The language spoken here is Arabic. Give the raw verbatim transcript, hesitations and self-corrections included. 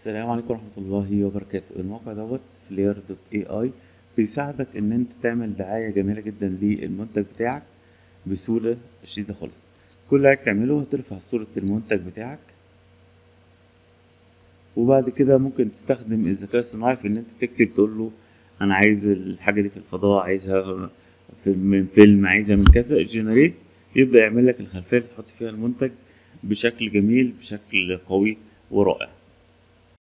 السلام عليكم ورحمة الله وبركاته. الموقع دوت فلير دوت اي اي بيساعدك ان انت تعمل دعاية جميلة جدا للمنتج بتاعك بسهولة شديدة خالص. كل اللي عليك تعمله هترفع صورة المنتج بتاعك، وبعد كده ممكن تستخدم الذكاء الصناعي في ان انت تكتب تقول له انا عايز الحاجة دي في الفضاء، عايزها في من فيلم، عايزها من كذا، جنريت، يبدأ يعمل لك الخلفية اللي تحط فيها المنتج بشكل جميل بشكل قوي ورائع.